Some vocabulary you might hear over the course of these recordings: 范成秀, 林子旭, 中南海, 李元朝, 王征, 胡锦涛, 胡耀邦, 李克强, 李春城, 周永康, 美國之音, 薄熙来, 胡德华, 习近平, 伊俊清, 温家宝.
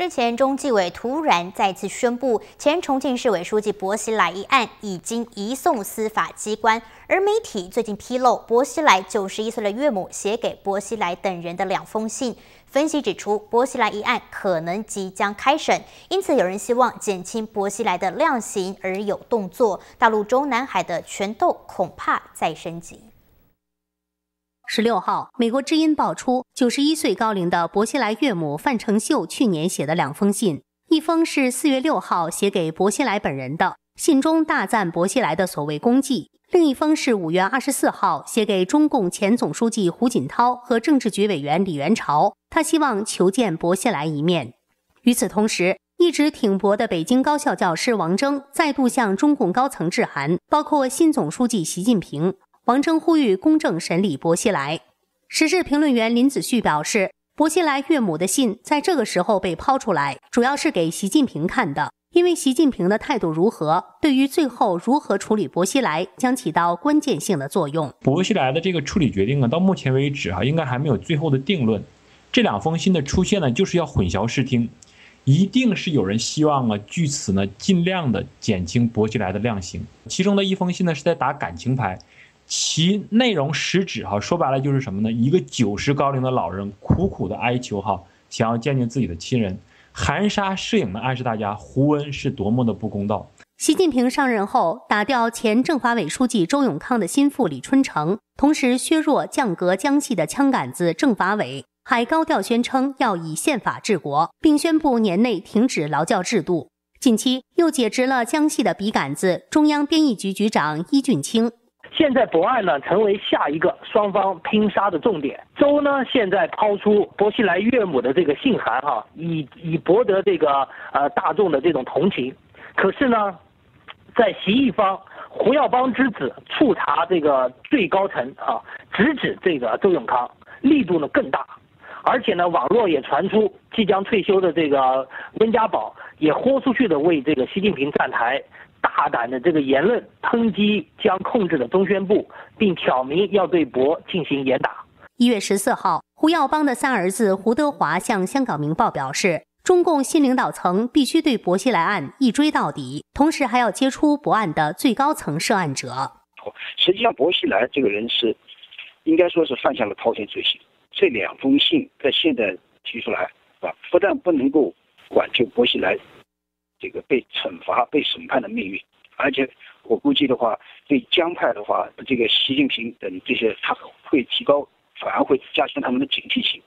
日前，中纪委突然再次宣布，前重庆市委书记薄熙来一案已经移送司法机关。而媒体最近披露，薄熙来91岁的岳母写给薄熙来等人的2封信。 分析指出，薄熙来一案可能即将开审，因此有人希望减轻薄熙来的量刑而有动作。大陆中南海的权斗恐怕再升级。16号，美国《之音》爆出91岁高龄的薄熙来岳母范成秀去年写的2封信，一封是4月6号写给薄熙来本人的，信中大赞薄熙来的所谓功绩。 另一封是5月24号写给中共前总书记胡锦涛和政治局委员李元朝，他希望求见薄熙来一面。与此同时，一直挺薄的北京高校教师王征再度向中共高层致函，包括新总书记习近平。王征呼吁公正审理薄熙来。时事评论员林子旭表示，薄熙来岳母的信在这个时候被抛出来，主要是给习近平看的。 因为习近平的态度如何，对于最后如何处理薄熙来将起到关键性的作用。薄熙来的这个处理决定呢，到目前为止应该还没有最后的定论。这2封信的出现呢，就是要混淆视听，一定是有人希望据此呢尽量的减轻薄熙来的量刑。其中的1封信呢是在打感情牌，其内容实质说白了就是什么呢？一个90高龄的老人苦苦的哀求想要见见自己的亲人。 含沙射影地暗示大家，胡温是多么的不公道。习近平上任后，打掉前政法委书记周永康的心腹李春城，同时削弱降格江系的枪杆子政法委，还高调宣称要以宪法治国，并宣布年内停止劳教制度。近期又解职了江系的笔杆子中央编译局局长伊俊清。 现在博案呢成为下一个双方拼杀的重点。周呢现在抛出薄熙来岳母的这个信函以博得这个大众的这种同情。可是呢，在习一方，胡耀邦之子触查这个最高层直指这个周永康，力度呢更大。而且呢，网络也传出即将退休的这个温家宝也豁出去的为这个习近平站台。 大胆的这个言论抨击将控制的中宣部，并挑明要对薄进行严打。1月14号，胡耀邦的3儿子胡德华向香港明报表示，中共新领导层必须对薄熙来案一追到底，同时还要揭出薄案的最高层涉案者。实际上，薄熙来这个人是，应该说是犯下了滔天罪行。这2封信在现在提出来，不但不能够挽救薄熙来。 这个被惩罚、被审判的命运，而且我估计的话，对江派的话，这个习近平等这些，他会提高，反而会加深他们的警惕性。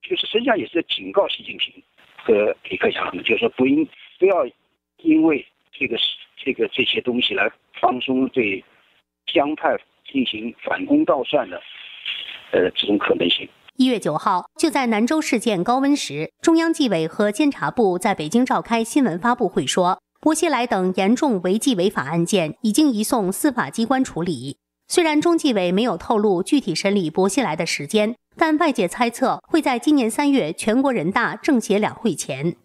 就是实际上也是在警告习近平和李克强他们，就是说不要因为这些东西来放松对江派进行反攻倒算的这种可能性。 1月9号，就在南州事件高温时，中央纪委和监察部在北京召开新闻发布会说，薄熙来等严重违纪违法案件已经移送司法机关处理。虽然中纪委没有透露具体审理薄熙来的时间，但外界猜测会在今年3月全国人大政协两会前。